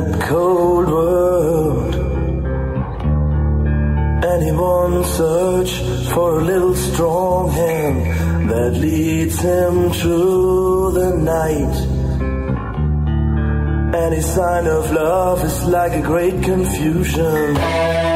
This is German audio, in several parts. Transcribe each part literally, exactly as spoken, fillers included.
that cold world. Anyone search for a little strong hand that leads him through the night. Any sign of love is like a great confusion. Thank you.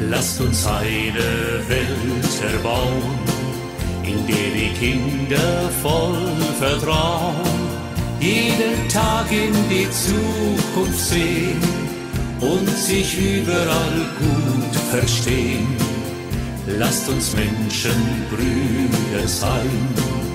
Lasst uns eine Welt erbauen, in der die Kinder voll Vertrauen jeden Tag in die Zukunft sehen und sich überall gut verstehen. Lasst uns Menschenbrüder sein.